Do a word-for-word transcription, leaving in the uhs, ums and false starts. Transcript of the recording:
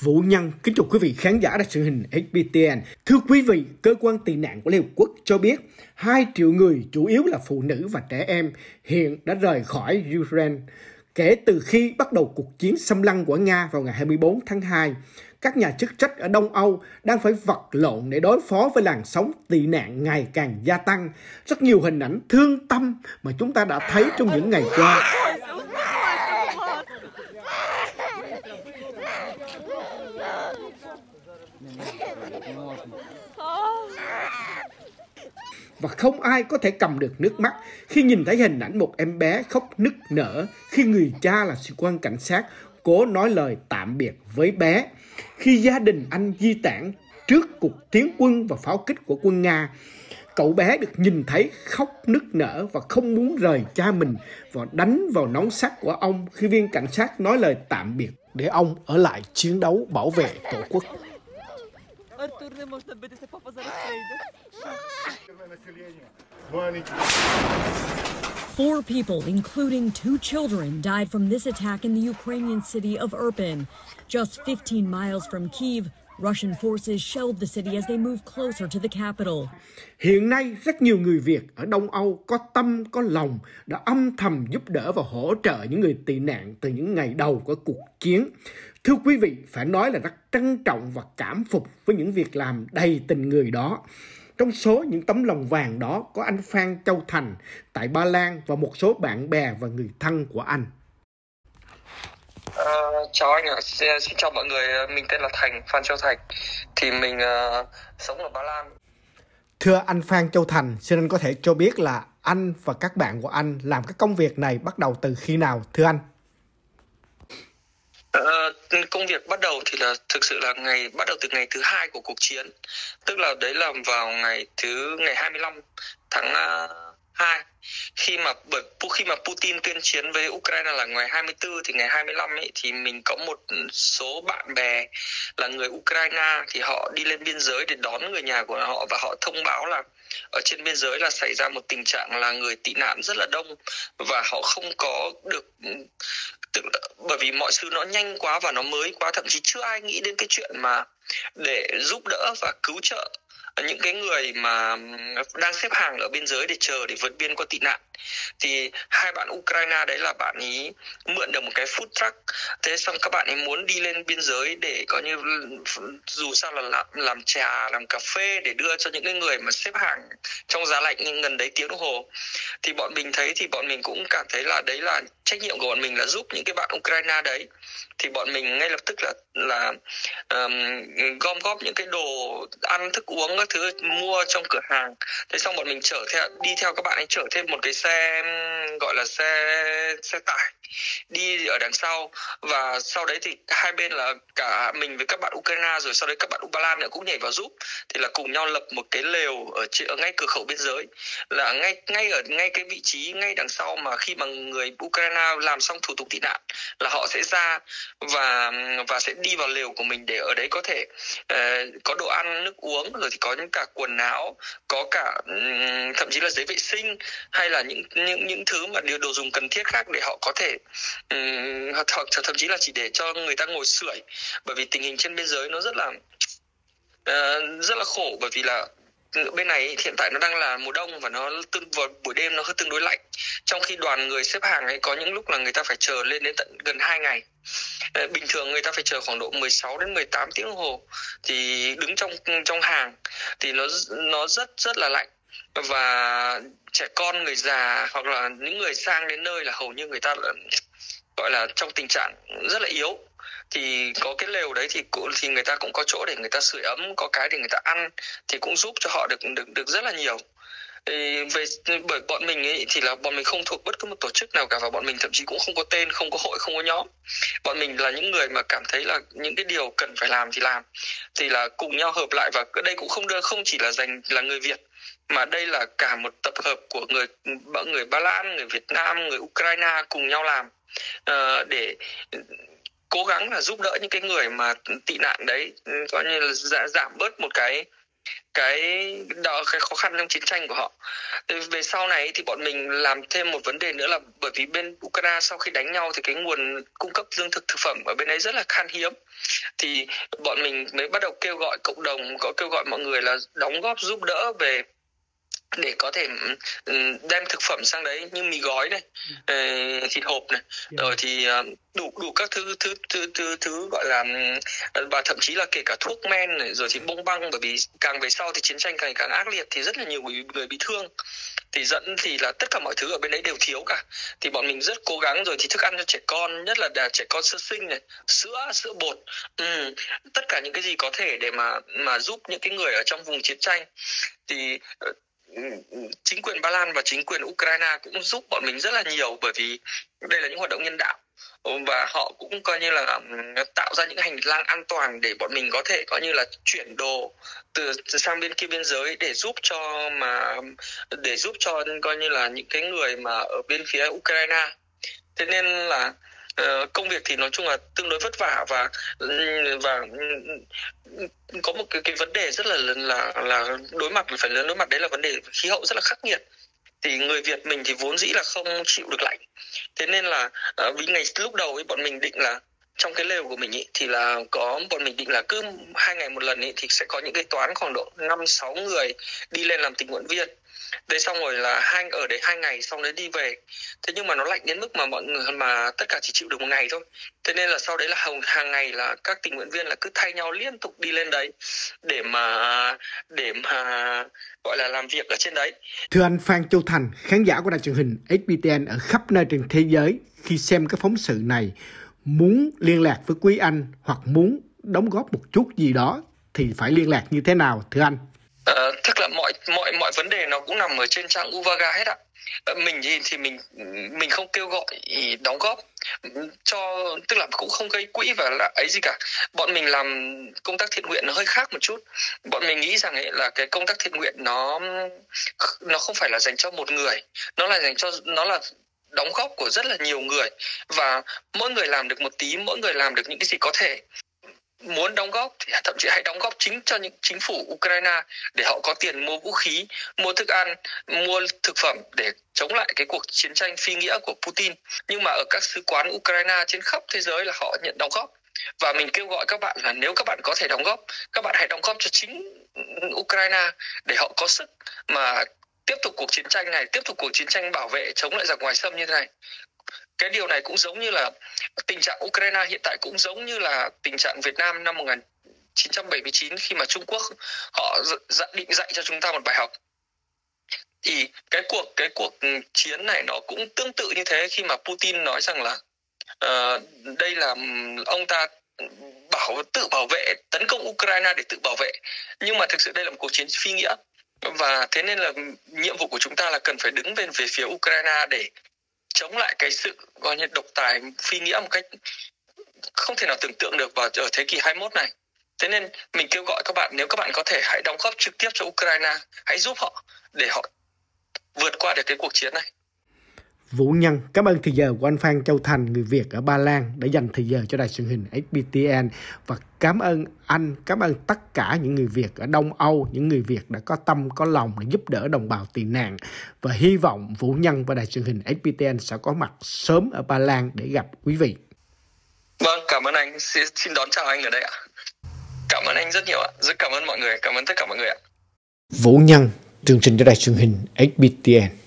Vũ Nhân kính chào quý vị khán giả đài truyền hình hát pê tê en. Thưa quý vị, cơ quan tị nạn của Liên Hợp Quốc cho biết hai triệu người, chủ yếu là phụ nữ và trẻ em, hiện đã rời khỏi Ukraine. Kể từ khi bắt đầu cuộc chiến xâm lăng của Nga vào ngày hai mươi bốn tháng hai, các nhà chức trách ở Đông Âu đang phải vật lộn để đối phó với làn sóng tị nạn ngày càng gia tăng. Rất nhiều hình ảnh thương tâm mà chúng ta đã thấy trong những ngày qua. Và không ai có thể cầm được nước mắt khi nhìn thấy hình ảnh một em bé khóc nức nở khi người cha là sĩ quan cảnh sát cố nói lời tạm biệt với bé, khi gia đình anh di tản trước cuộc tiến quân và pháo kích của quân Nga. Cậu bé được nhìn thấy khóc nức nở và không muốn rời cha mình và đánh vào nón sắt của ông khi viên cảnh sát nói lời tạm biệt để ông ở lại chiến đấu bảo vệ tổ quốc. Four people, including two children, died from this attack in the Ukrainian city of Irpin. Just fifteen miles from Kyiv, Russian forces shelled the city as they moved closer to the capital. Hiện nay, rất nhiều người Việt ở Đông Âu có tâm, có lòng đã âm thầm giúp đỡ và hỗ trợ những người tị nạn từ những ngày đầu của cuộc chiến. Thưa quý vị, phải nói là rất trân trọng và cảm phục với những việc làm đầy tình người đó. Trong số những tấm lòng vàng đó có anh Phan Châu Thành tại Ba Lan và một số bạn bè và người thân của anh. Uh, chào anh ạ, xin chào mọi người, mình tên là Thành, Phan Châu Thành, thì mình uh, sống ở Ba Lan. Thưa anh Phan Châu Thành, xin anh có thể cho biết là anh và các bạn của anh làm các công việc này bắt đầu từ khi nào thưa anh? Uh, công việc bắt đầu thì là thực sự là ngày bắt đầu từ ngày thứ hai của cuộc chiến, tức là đấy là vào ngày thứ ngày hai mươi lăm tháng hai, khi mà bởi khi mà Putin tuyên chiến với Ukraine là ngày hai mươi tư, thì ngày hai mươi lăm ấy, thì mình có một số bạn bè là người Ukraine thì họ đi lên biên giới để đón người nhà của họ, và họ thông báo là ở trên biên giới là xảy ra một tình trạng là người tị nạn rất là đông và họ không có được, tức là, bởi vì mọi thứ nó nhanh quá và nó mới quá, thậm chí chưa ai nghĩ đến cái chuyện mà để giúp đỡ và cứu trợ những cái người mà đang xếp hàng ở biên giới để chờ để vượt biên qua tị nạn. Thì hai bạn Ukraine đấy là bạn ý mượn được một cái food truck, thế xong các bạn ấy muốn đi lên biên giới để coi như dù sao là làm, làm trà, làm cà phê để đưa cho những cái người mà xếp hàng trong giá lạnh nhưng gần đấy tiếng đồng hồ. Thì bọn mình thấy thì bọn mình cũng cảm thấy là đấy là trách nhiệm của bọn mình là giúp những cái bạn Ukraine đấy. Thì bọn mình ngay lập tức là là um, gom góp những cái đồ ăn, thức uống các thứ mua trong cửa hàng, thế xong bọn mình chở theo đi theo các bạn ấy, chở thêm một cái xe gọi là xe xe tải đi ở đằng sau, và sau đấy thì hai bên là cả mình với các bạn Ukraine, rồi sau đấy các bạn Ba Lan nữa cũng nhảy vào giúp, thì là cùng nhau lập một cái lều ở, ở ngay cửa khẩu biên giới, là ngay ngay ở ngay cái vị trí ngay đằng sau mà khi mà người Ukraine làm xong thủ tục tị nạn là họ sẽ ra và và sẽ đi vào lều của mình để ở đấy có thể uh, có đồ ăn, nước uống, rồi thì có những cả quần áo, có cả um, thậm chí là giấy vệ sinh hay là những những những thứ mà điều đồ dùng cần thiết khác để họ có thể um, hoặc, hoặc thậm chí là chỉ để cho người ta ngồi sưởi, bởi vì tình hình trên biên giới nó rất là uh, rất là khổ, bởi vì là bên này hiện tại nó đang là mùa đông và nó tương, vào buổi đêm nó hơi tương đối lạnh, trong khi đoàn người xếp hàng ấy có những lúc là người ta phải chờ lên đến tận gần hai ngày. Bình thường người ta phải chờ khoảng độ mười sáu đến mười tám tiếng đồng hồ thì đứng trong trong hàng, thì nó nó rất rất là lạnh, và trẻ con, người già hoặc là những người sang đến nơi là hầu như người ta là, gọi là trong tình trạng rất là yếu. Thì có cái lều đấy thì thì người ta cũng có chỗ để người ta sưởi ấm, có cái để người ta ăn, thì cũng giúp cho họ được được được rất là nhiều. Về bởi bọn mình ấy, thì là bọn mình không thuộc bất cứ một tổ chức nào cả, và bọn mình thậm chí cũng không có tên, không có hội, không có nhóm. Bọn mình là những người mà cảm thấy là những cái điều cần phải làm thì làm, thì là cùng nhau hợp lại, và đây cũng không đơn không chỉ là dành là người Việt, mà đây là cả một tập hợp của người người Ba Lan, người Việt Nam, người Ukraine cùng nhau làm uh, để cố gắng là giúp đỡ những cái người mà tị nạn đấy, coi như là giảm bớt một cái cái đó, cái khó khăn trong chiến tranh của họ. Về sau này thì bọn mình làm thêm một vấn đề nữa là bởi vì bên Ukraine sau khi đánh nhau thì cái nguồn cung cấp lương thực thực phẩm ở bên ấy rất là khan hiếm, thì bọn mình mới bắt đầu kêu gọi cộng đồng, có kêu gọi mọi người là đóng góp giúp đỡ về để có thể đem thực phẩm sang đấy, như mì gói này, thịt hộp này, rồi thì đủ đủ các thứ thứ thứ thứ thứ gọi là, và thậm chí là kể cả thuốc men này, rồi thì bông băng, bởi vì càng về sau thì chiến tranh càng càng ác liệt thì rất là nhiều người bị thương, thì dẫn thì là tất cả mọi thứ ở bên đấy đều thiếu cả. Thì bọn mình rất cố gắng, rồi thì thức ăn cho trẻ con, nhất là trẻ con sơ sinh này, sữa sữa bột, ừ, tất cả những cái gì có thể để mà mà giúp những cái người ở trong vùng chiến tranh. Thì chính quyền Ba Lan và chính quyền Ukraine cũng giúp bọn mình rất là nhiều, bởi vì đây là những hoạt động nhân đạo và họ cũng coi như là tạo ra những hành lang an toàn để bọn mình có thể coi như là chuyển đồ từ, từ sang bên kia biên giới để giúp cho mà để giúp cho coi như là những cái người mà ở bên phía Ukraine. Thế nên là công việc thì nói chung là tương đối vất vả, và và có một cái, cái vấn đề rất là là là đối mặt phải lớn đối mặt đấy là vấn đề khí hậu rất là khắc nghiệt. Thì người Việt mình thì vốn dĩ là không chịu được lạnh, thế nên là vì ngày lúc đầu ấy bọn mình định là trong cái lều của mình ý, thì là có bọn mình định là cứ hai ngày một lần ý, thì sẽ có những cái toán khoảng độ năm sáu người đi lên làm tình nguyện viên. Đấy, xong rồi là hai ở đấy hai ngày, xong đấy đi về. Thế nhưng mà nó lạnh đến mức mà mọi người mà tất cả chỉ chịu được một ngày thôi. Thế nên là sau đấy là hàng, hàng ngày là các tình nguyện viên là cứ thay nhau liên tục đi lên đấy để mà để mà gọi là làm việc ở trên đấy. Thưa anh Phan Châu Thành, khán giả của đài truyền hình ép pê tê en ở khắp nơi trên thế giới khi xem các phóng sự này muốn liên lạc với quý anh hoặc muốn đóng góp một chút gì đó thì phải liên lạc như thế nào thưa anh? Uh, tức là mọi mọi mọi vấn đề nó cũng nằm ở trên trang Uvaga hết ạ. Uh, mình thì thì mình mình không kêu gọi đóng góp cho, tức là cũng không gây quỹ và là ấy gì cả. Bọn mình làm công tác thiện nguyện nó hơi khác một chút. Bọn mình nghĩ rằng ấy là cái công tác thiện nguyện nó nó không phải là dành cho một người, nó là dành cho nó là đóng góp của rất là nhiều người, và mỗi người làm được một tí, mỗi người làm được những cái gì có thể. Muốn đóng góp thì thậm chí hãy đóng góp chính cho những chính phủ Ukraine để họ có tiền mua vũ khí, mua thức ăn, mua thực phẩm để chống lại cái cuộc chiến tranh phi nghĩa của Putin. Nhưng mà ở các sứ quán Ukraine trên khắp thế giới là họ nhận đóng góp. Và mình kêu gọi các bạn là nếu các bạn có thể đóng góp, các bạn hãy đóng góp cho chính Ukraine để họ có sức mà tiếp tục cuộc chiến tranh này, tiếp tục cuộc chiến tranh bảo vệ chống lại giặc ngoài xâm như thế này. Cái điều này cũng giống như là tình trạng Ukraine hiện tại cũng giống như là tình trạng Việt Nam năm một nghìn chín trăm bảy mươi chín khi mà Trung Quốc họ định dạy cho chúng ta một bài học. Thì cái cuộc cái cuộc chiến này nó cũng tương tự như thế, khi mà Putin nói rằng là uh, đây là ông ta bảo tự bảo vệ, tấn công Ukraine để tự bảo vệ. Nhưng mà thực sự đây là một cuộc chiến phi nghĩa, và thế nên là nhiệm vụ của chúng ta là cần phải đứng bên về phía Ukraine để chống lại cái sự gọi như độc tài phi nghĩa một cách không thể nào tưởng tượng được vào ở thế kỷ hai mươi mốt này. Thế nên mình kêu gọi các bạn, nếu các bạn có thể hãy đóng góp trực tiếp cho Ukraine, hãy giúp họ để họ vượt qua được cái cuộc chiến này. Vũ Nhân, cảm ơn thời giờ của anh Phan Châu Thành, người Việt ở Ba Lan đã dành thời giờ cho đài truyền hình ép pê tê en, và cảm ơn anh, cảm ơn tất cả những người Việt ở Đông Âu, những người Việt đã có tâm, có lòng để giúp đỡ đồng bào tị nạn, và hy vọng Vũ Nhân và đài truyền hình ép pê tê en sẽ có mặt sớm ở Ba Lan để gặp quý vị. Vâng, cảm ơn anh, xin đón chào anh ở đây ạ. Cảm ơn anh rất nhiều ạ, rất cảm ơn mọi người, cảm ơn tất cả mọi người ạ. Vũ Nhân, chương trình cho đài truyền hình ép pê tê en.